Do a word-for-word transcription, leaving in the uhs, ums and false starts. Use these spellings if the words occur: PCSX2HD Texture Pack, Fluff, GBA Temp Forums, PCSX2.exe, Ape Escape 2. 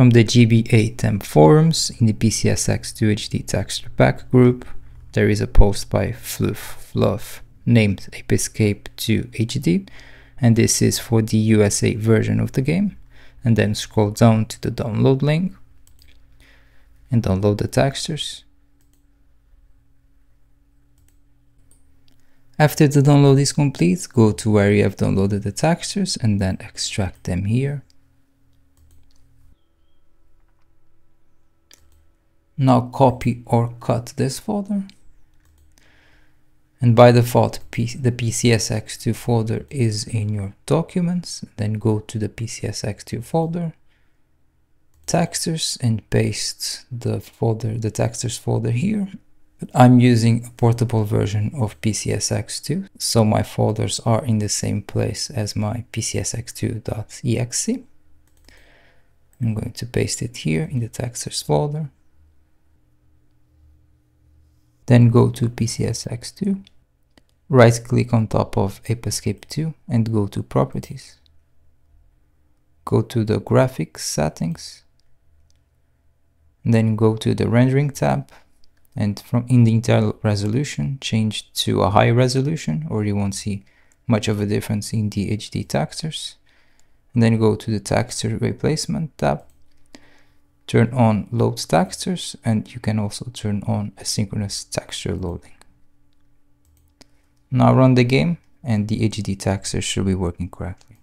from the G B A Temp Forums in the P C S X two H D Texture Pack group. There is a post by Fluff, Fluff named Ape Escape two H D, and this is for the U S A version of the game. And then scroll down to the download link and download the textures. After the download is complete, go to where you have downloaded the textures and then extract them here. Now copy or cut this folder. And by default, the P C S X two folder is in your documents. Then go to the P C S X two folder, textures, and paste the folder, the textures folder here. I'm using a portable version of P C S X two, so my folders are in the same place as my P C S X two dot E X E. I'm going to paste it here in the textures folder. Then go to P C S X two, right click on top of Ape Escape two and go to Properties. Go to the Graphics Settings, then go to the Rendering tab, and from in the internal resolution change to a high resolution or you won't see much of a difference in the H D textures. And then go to the Texture Replacement tab. Turn on load textures, and you can also turn on asynchronous texture loading. Now run the game and the H D texture should be working correctly.